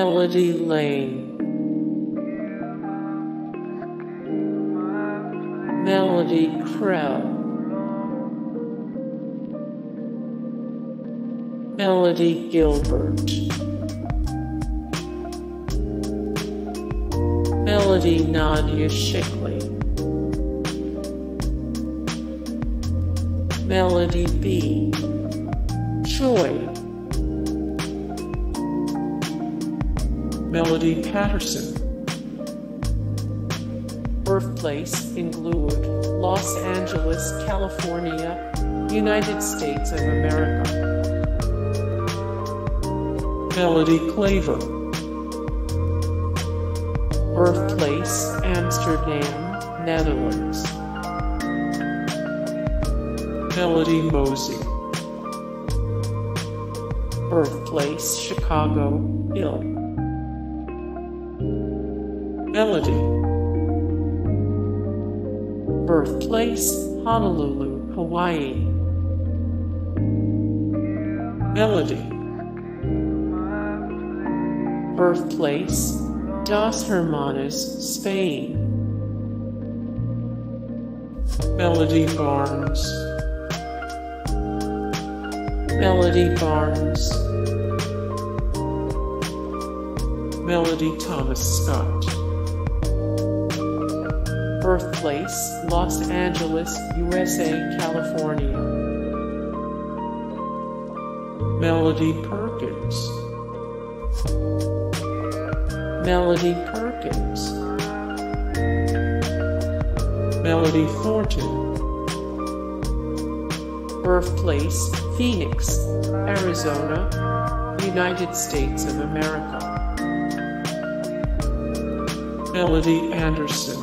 Melody Lane, Melody Krell, Melody Gilbert, Melody Nadia Shickley, Melody B Choi, Melody Patterson. Birthplace in Inglewood, Los Angeles, California, United States of America. Melody Klaver. Birthplace Amsterdam, Netherlands. Melody Moezzi. Birthplace Chicago, Illinois. Melody. Birthplace Honolulu, Hawaii. Melody. Birthplace Dos Hermanas, Spain. Melody Barnes. Melody Barnes. Melody Thomas Scott. Birthplace, Los Angeles, USA, California. Melody Perkins. Melody Perkins. Melody Thornton. Birthplace, Phoenix, Arizona, United States of America. Melody Anderson.